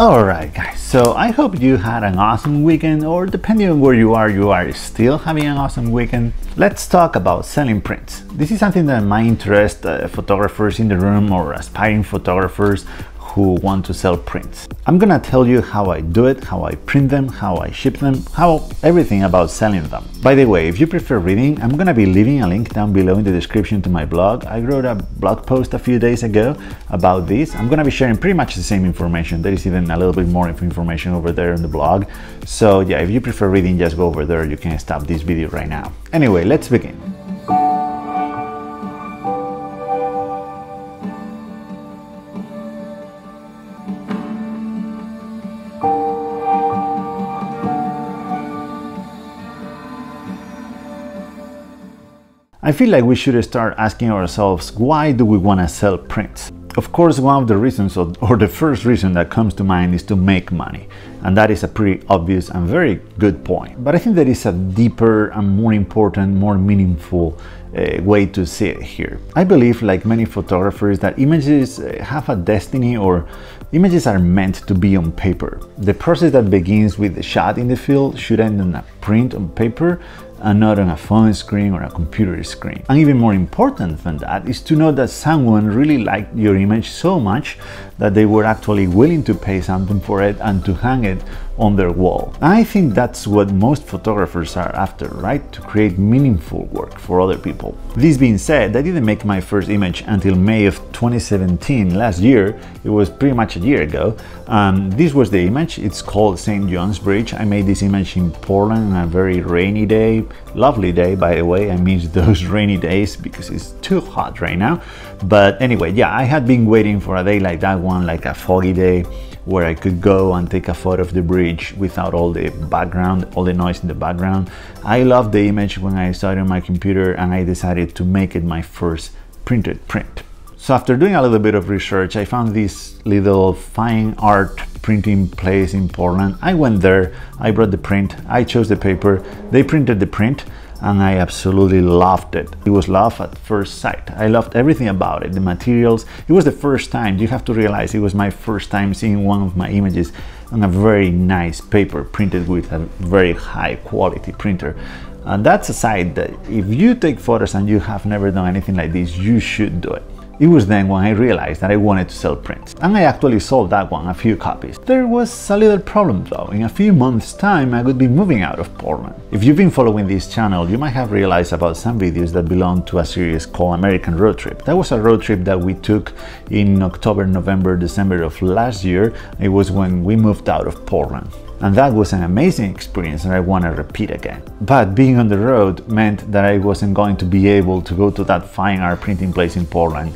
Alright guys, so I hope you had an awesome weekend, or depending on where you are still having an awesome weekend. Let's talk about selling prints. This is something that might interest photographers in the room or aspiring photographers who want to sell prints. I'm gonna tell you how I do it, how I print them, how I ship them, how everything about selling them. By the way, if you prefer reading, I'm gonna be leaving a link down below in the description to my blog. I wrote a blog post a few days ago about this. I'm gonna be sharing pretty much the same information. There is even a little bit more information over there on the blog. So yeah, if you prefer reading, just go over there. You can stop this video right now. Anyway, let's begin. I feel like we should start asking ourselves, why do we want to sell prints? Of course, one of the reasons, or the first reason that comes to mind, is to make money. And that is a pretty obvious and very good point. But I think there is a deeper and more important, more meaningful way to see it here. I believe, like many photographers, that images have a destiny, or images are meant to be on paper. The process that begins with the shot in the field should end on a print on paper, and not on a phone screen or a computer screen. And even more important than that is to know that someone really liked your image so much that they were actually willing to pay something for it and to hang it on their wall. And I think that's what most photographers are after, right? To create meaningful work for other people. This being said, I didn't make my first image until May of 2017, last year. It was pretty much a year ago. This was the image. It's called St. John's Bridge. I made this image in Portland on a very rainy day. Lovely day, by the way. I miss those rainy days because it's too hot right now. But anyway, yeah, I had been waiting for a day like that one, like a foggy day, where I could go and take a photo of the bridge without all the background, all the noise in the background. I loved the image when I saw it on my computer, and I decided to make it my first printed print. So after doing a little bit of research, I found this little fine art printing place in Portland. I went there, I brought the print, I chose the paper, they printed the print, and I absolutely loved it. It was love at first sight. I loved everything about it, the materials. It was the first time, you have to realize, it was my first time seeing one of my images on a very nice paper, printed with a very high quality printer. And that's a side that if you take photos and you have never done anything like this, you should do it. It was then when I realized that I wanted to sell prints, and I actually sold that one, a few copies. There was a little problem though. In a few months' time, I would be moving out of Portland. If you've been following this channel, you might have realized about some videos that belong to a series called American Road Trip. That was a road trip that we took in October, November, December of last year. It was when we moved out of Portland. And that was an amazing experience that I want to repeat again. But being on the road meant that I wasn't going to be able to go to that fine art printing place in Portland,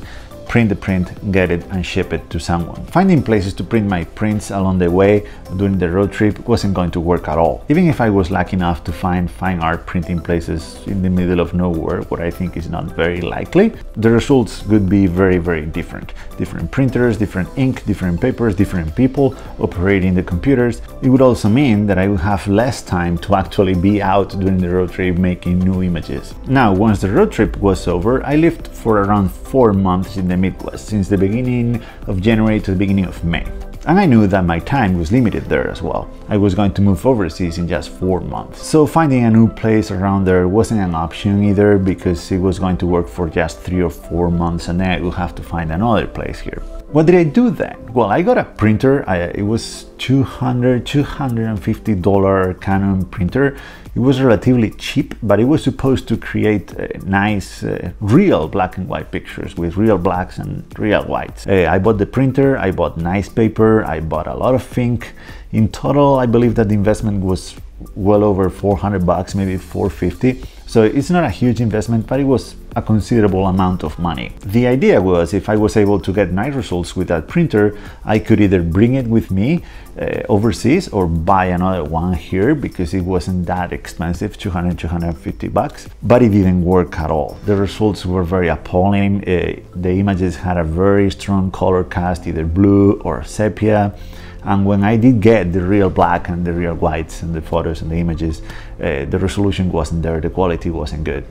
print the print, get it, and ship it to someone. Finding places to print my prints along the way during the road trip wasn't going to work at all. Even if I was lucky enough to find fine art printing places in the middle of nowhere, what I think is not very likely, the results would be very, very different. Different printers, different ink, different papers, different people operating the computers. It would also mean that I would have less time to actually be out during the road trip making new images. Now, once the road trip was over, I lived for around 4 months in the Midwest, since the beginning of January to the beginning of May. And I knew that my time was limited there as well. I was going to move overseas in just 4 months. So finding a new place around there wasn't an option either, because it was going to work for just 3 or 4 months, and then I would have to find another place here. What did I do then? Well, I got a printer. It was $250 Canon printer. It was relatively cheap, but it was supposed to create nice, real black and white pictures with real blacks and real whites. I bought the printer, I bought nice paper, I bought a lot of ink. In total, I believe that the investment was well over $400 bucks, maybe $450. So it's not a huge investment, but it was a considerable amount of money. The idea was, if I was able to get nice results with that printer, I could either bring it with me overseas or buy another one here, because it wasn't that expensive, $200, $250 bucks. But it didn't work at all. The results were very appalling. The images had a very strong color cast, either blue or sepia. And when I did get the real black and the real whites and the photos and the images, the resolution wasn't there, the quality wasn't good.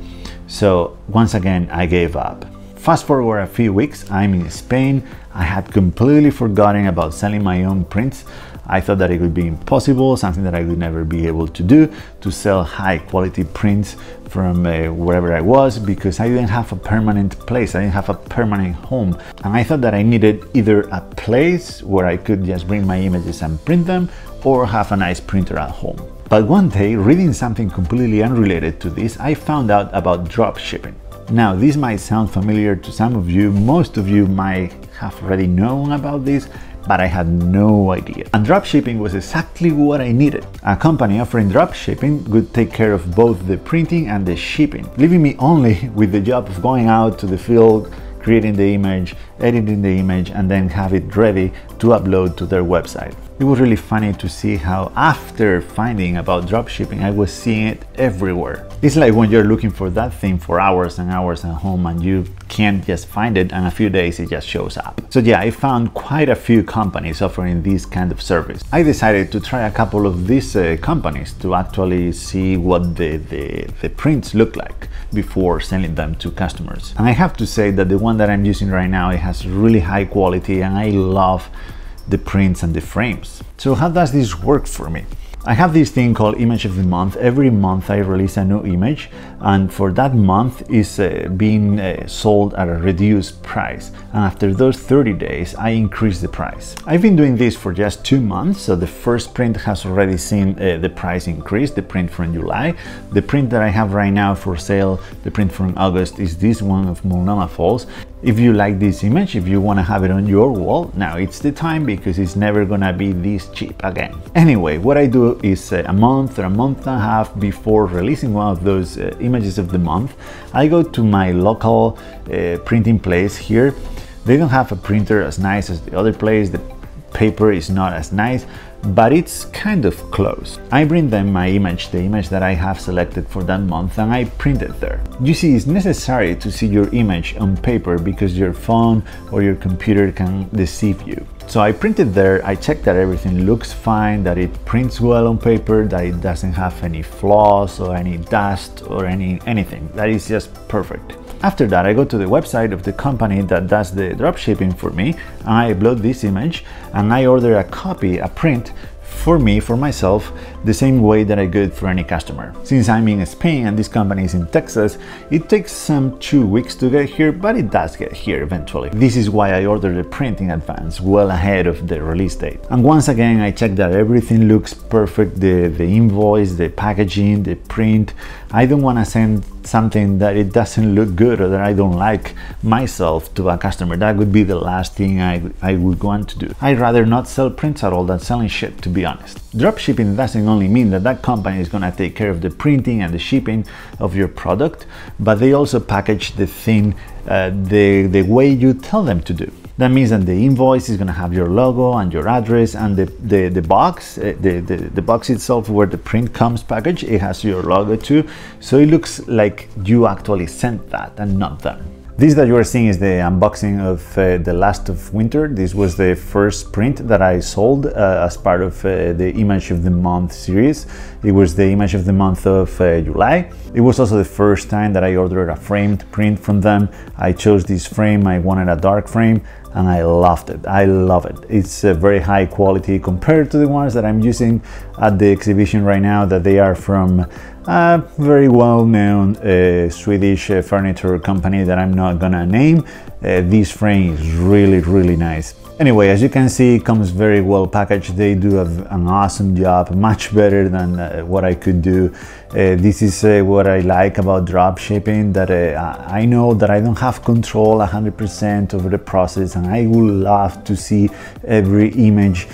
So once again, I gave up. Fast forward a few weeks, I'm in Spain. I had completely forgotten about selling my own prints. I thought that it would be impossible, something that I would never be able to do, to sell high quality prints from wherever I was, because I didn't have a permanent place, I didn't have a permanent home. And I thought that I needed either a place where I could just bring my images and print them, or have a nice printer at home. But one day, reading something completely unrelated to this, I found out about drop shipping. Now, this might sound familiar to some of you, most of you might have already known about this, but I had no idea. And dropshipping was exactly what I needed. A company offering dropshipping would take care of both the printing and the shipping, leaving me only with the job of going out to the field, creating the image, editing the image, and then have it ready to upload to their website. It was really funny to see how, after finding about dropshipping, I was seeing it everywhere. It's like when you're looking for that thing for hours and hours at home and you can't just find it, and a few days it just shows up. So yeah, I found quite a few companies offering this kind of service. I decided to try a couple of these companies to actually see what the prints look like before selling them to customers. And I have to say that the one that I'm using right now, it has really high quality and I love the prints and the frames. So how does this work for me? I have this thing called Image of the Month. Every month I release a new image, and for that month is being sold at a reduced price. And after those 30 days, I increase the price. I've been doing this for just 2 months, so the first print has already seen the price increase, the print from July. The print that I have right now for sale, the print from August, is this one of Multnomah Falls. If you like this image, if you want to have it on your wall, now it's the time, because it's never gonna be this cheap again. Anyway, what I do is a month or a month and a half before releasing one of those images of the month, I go to my local printing place here. They don't have a printer as nice as the other place, the paper is not as nice, but it's kind of close. I bring them my image, the image that I have selected for that month, and I print it there. You see, it's necessary to see your image on paper because your phone or your computer can deceive you. So I print it there, I check that everything looks fine, that it prints well on paper, that it doesn't have any flaws or any dust or anything, that is just perfect. After that, I go to the website of the company that does the dropshipping for me, and I upload this image, and I order a copy, a print, for me, for myself, the same way that I could for any customer. Since I'm in Spain and this company is in Texas, it takes some 2 weeks to get here, but it does get here eventually. This is why I order the print in advance, well ahead of the release date. And once again, I check that everything looks perfect, the invoice, the packaging, the print. I don't want to send something that it doesn't look good or that I don't like myself to a customer. That would be the last thing I would want to do. I'd rather not sell prints at all than selling shit, to be honest. Dropshipping doesn't only mean that that company is going to take care of the printing and the shipping of your product, but they also package the thing the way you tell them to do. That means that the invoice is going to have your logo and your address, and the box, the box itself where the print comes packaged, it has your logo too, so it looks like you actually sent that and not them. This that you are seeing is the unboxing of The Last of Winter. This was the first print that I sold as part of the Image of the Month series. It was the Image of the Month of July. It was also the first time that I ordered a framed print from them. I chose this frame, I wanted a dark frame, and I loved it. I love it. It's a very high quality compared to the ones that I'm using at the exhibition right now, that they are from a very well-known Swedish furniture company that I'm not gonna name. This frame is really nice. Anyway, as you can see, it comes very well packaged. They do an awesome job, much better than what I could do. This is what I like about dropshipping, that I know that I don't have control 100% over the process, and I would love to see every image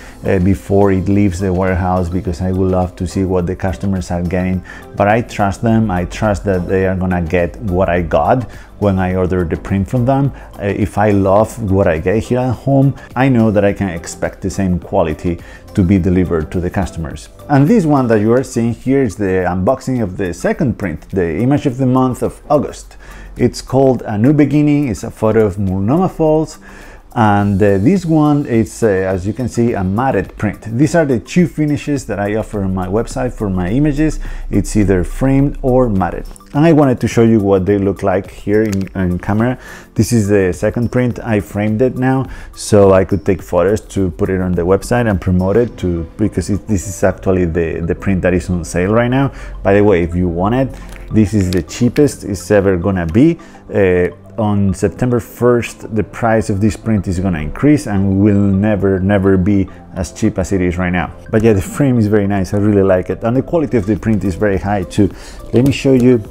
before it leaves the warehouse, because I would love to see what the customers are getting. But I trust them, I trust that they are gonna get what I got when I order the print from them. If I love what I get here at home, I know that I can expect the same quality to be delivered to the customers. And this one that you are seeing here is the unboxing of the second print, the Image of the Month of August. It's called A New Beginning. It's a photo of Multnomah Falls. And this one is, as you can see, a matted print. These are the two finishes that I offer on my website for my images. It's either framed or matted. And I wanted to show you what they look like here in camera. This is the second print. I framed it now so I could take photos to put it on the website and promote it because this is actually the print that is on sale right now. By the way, if you want it, this is the cheapest it's ever gonna be. On September 1st, the price of this print is gonna increase and will never be as cheap as it is right now. But yeah, the frame is very nice. I really like it. And the quality of the print is very high too. Let me show you.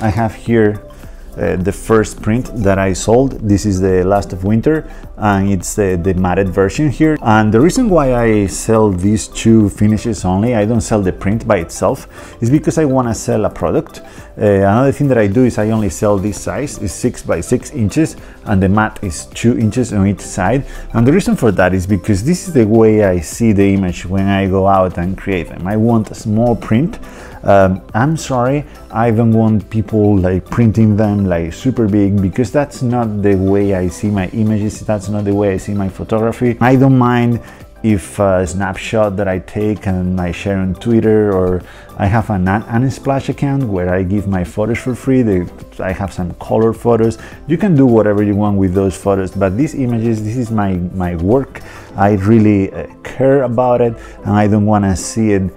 I have here the first print that I sold. This is The Last of Winter, and it's the matted version here. And the reason why I sell these two finishes only, I don't sell the print by itself, is because I want to sell a product. Another thing that I do is I only sell this size. It's 6 by 6 inches, and the mat is 2 inches on each side. And the reason for that is because this is the way I see the image when I go out and create them. I want a small print. I'm sorry, I don't want people like printing them like super big, because that's not the way I see my images, that's not the way I see my photography. I don't mind if a snapshot that I take and I share on Twitter, or I have an Unsplash account where I give my photos for free. I have some color photos. You can do whatever you want with those photos, but these images, this is my work. I really care about it, and I don't want to see it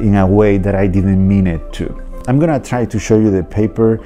in a way that I didn't mean it to. I'm gonna try to show you the paper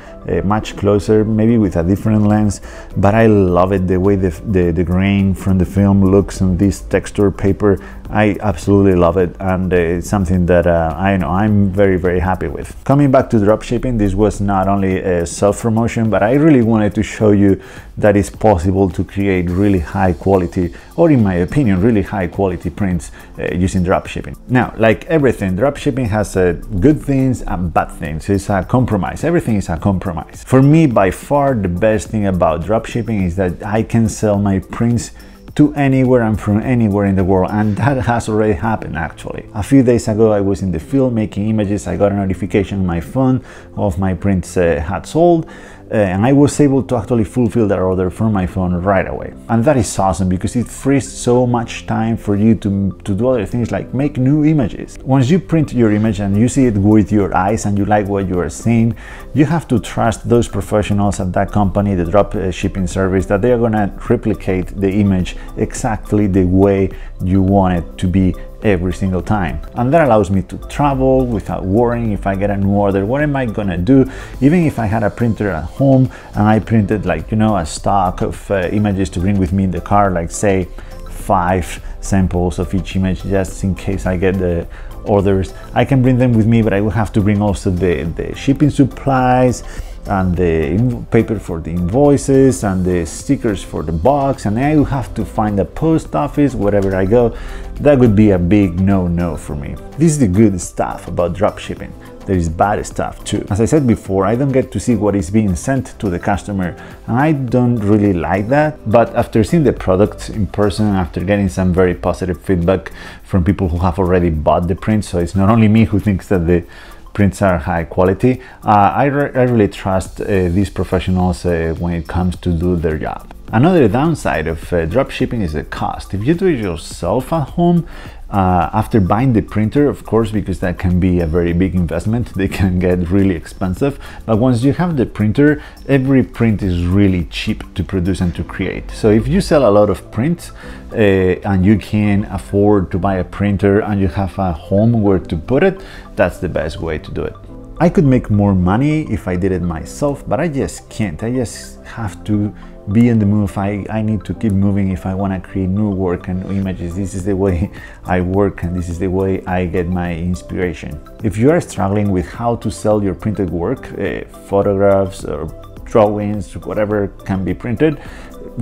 much closer, maybe with a different lens, but I love it, the way the grain from the film looks on this texture paper. I absolutely love it, and it's something that I know I'm very happy with. Coming back to dropshipping, this was not only a self-promotion, but I really wanted to show you that it's possible to create really high quality, or in my opinion, really high quality prints using dropshipping. Now, like everything, dropshipping has good things and bad things. It's a compromise. Everything is a compromise. For me, by far, the best thing about dropshipping is that I can sell my prints to anywhere and from anywhere in the world, and that has already happened actually. A few days ago I was in the field making images. I got a notification on my phone of my prints had sold, and I was able to actually fulfill that order from my phone right away. And that is awesome because it frees so much time for you to do other things like make new images. Once you print your image and you see it with your eyes and you like what you are seeing, you have to trust those professionals at that company, the drop shipping service, that they are gonna replicate the image exactly the way you want it to be every single time. And that allows me to travel without worrying if I get a new order. What am I gonna do? Even if I had a printer at home and I printed, like, you know, a stock of images to bring with me in the car, like say 5 samples of each image just in case I get the orders, I can bring them with me, but I will have to bring also the shipping supplies, and the paper for the invoices, and the stickers for the box, and I will have to find a post office wherever I go. That would be a big no-no for me. This is the good stuff about dropshipping. There is bad stuff too. As I said before, I don't get to see what is being sent to the customer, and I don't really like that. But after seeing the products in person, after getting some very positive feedback from people who have already bought the print, so it's not only me who thinks that the prints are high quality, I really trust these professionals when it comes to do their job. Another downside of dropshipping is the cost. If you do it yourself at home, after buying the printer, of course, because that can be a very big investment, they can get really expensive. But once you have the printer, every print is really cheap to produce and to create. So if you sell a lot of prints and you can afford to buy a printer and you have a home where to put it, that's the best way to do it. I could make more money if I did it myself, but I just can't. I just have to be on the move. I need to keep moving if I want to create new work and images. This is the way I work, and this is the way I get my inspiration. If you are struggling with how to sell your printed work, photographs or drawings, whatever can be printed,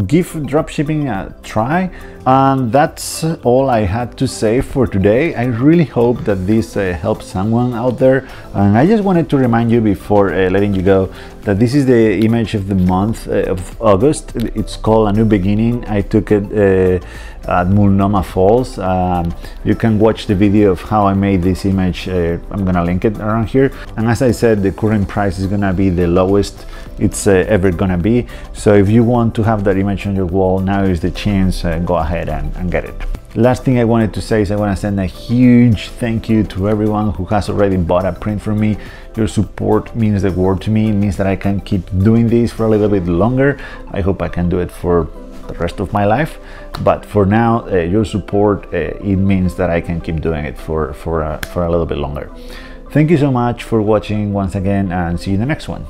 give dropshipping a try. And that's all I had to say for today. I really hope that this helps someone out there, and I just wanted to remind you before letting you go that this is the image of the month of August. It's called A New Beginning. I took it at Multnomah Falls. You can watch the video of how I made this image. I'm gonna link it around here. And as I said, the current price is gonna be the lowest it's ever gonna be. So if you want to have that image on your wall, now is the chance. Go ahead and get it. Last thing I wanted to say is I want to send a huge thank you to everyone who has already bought a print from me. Your support means the world to me. It means that I can keep doing this for a little bit longer. I hope I can do it for the rest of my life, but for now, your support, it means that I can keep doing it for a little bit longer. Thank you so much for watching once again, and see you in the next one.